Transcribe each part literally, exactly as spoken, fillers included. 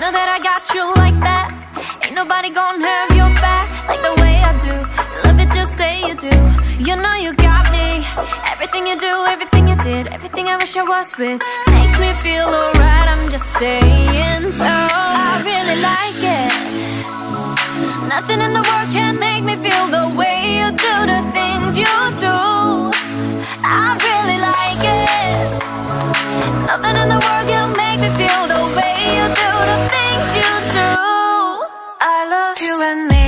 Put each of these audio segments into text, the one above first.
Know that I got you like that. Ain't nobody gonna have your back like the way I do. Love it, just say you do. You know you got me. Everything you do, everything you did, everything I wish I was with makes me feel alright. I'm just saying, so I really like it. Nothing in the world can make me feel the way you do the things you do. I really like it. Nothing in the world can make me feel the way you do the things you do. I love you and me,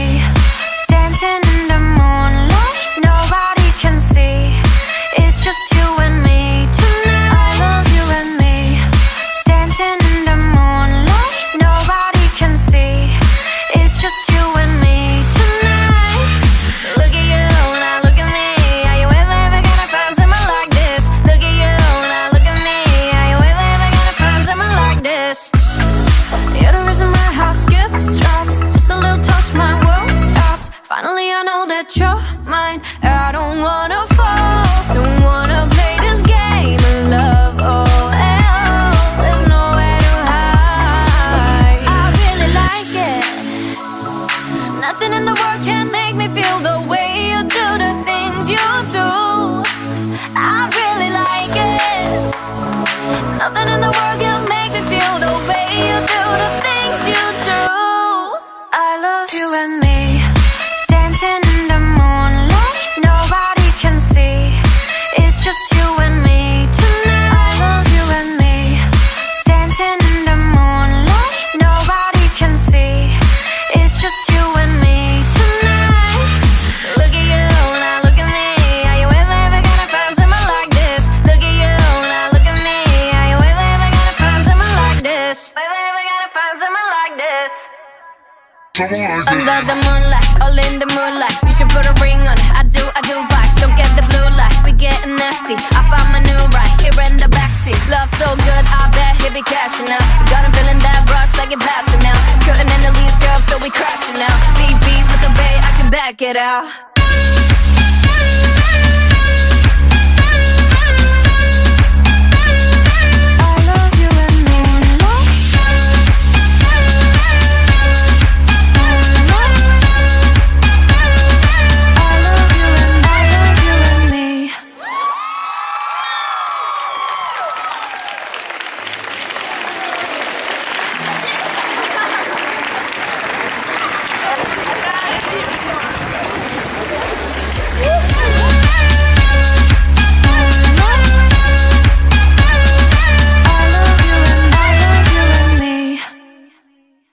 dancing in the moonlight. Nobody can see, it's just you and me tonight. I love you and me, dancing in the moonlight. Nobody can see, it's just you and me. Finally I know that you're mine. I don't wanna fall, don't wanna play this game of love. Oh, hell, there's nowhere to hide. I really like it. Nothing in the world can make me feel the way you do the things you do. I really like it. Nothing in the world can make me feel the way you do the things you do. I love you and me. Dancing in the moonlight, nobody can see, it's just you and me tonight. I love you and me, dancing in the moonlight. Nobody can see, it's just you and me tonight. Look at you, now look at me. Are you ever, ever gonna find someone like this? Look at you, now look at me. Are you ever, ever gonna find someone like this? Ever, ever gonna find someone like this? Under the moonlight, all in the moonlight. You should put a ring on it, I do, I do vibes. Don't get the blue light, we getting nasty. I found my new ride, here in the backseat. Love so good, I bet he be cashing out. Got him feeling that rush like it passing now. Curtain in the leaves, girl, so we crashing now. B B with the bay, I can back it out.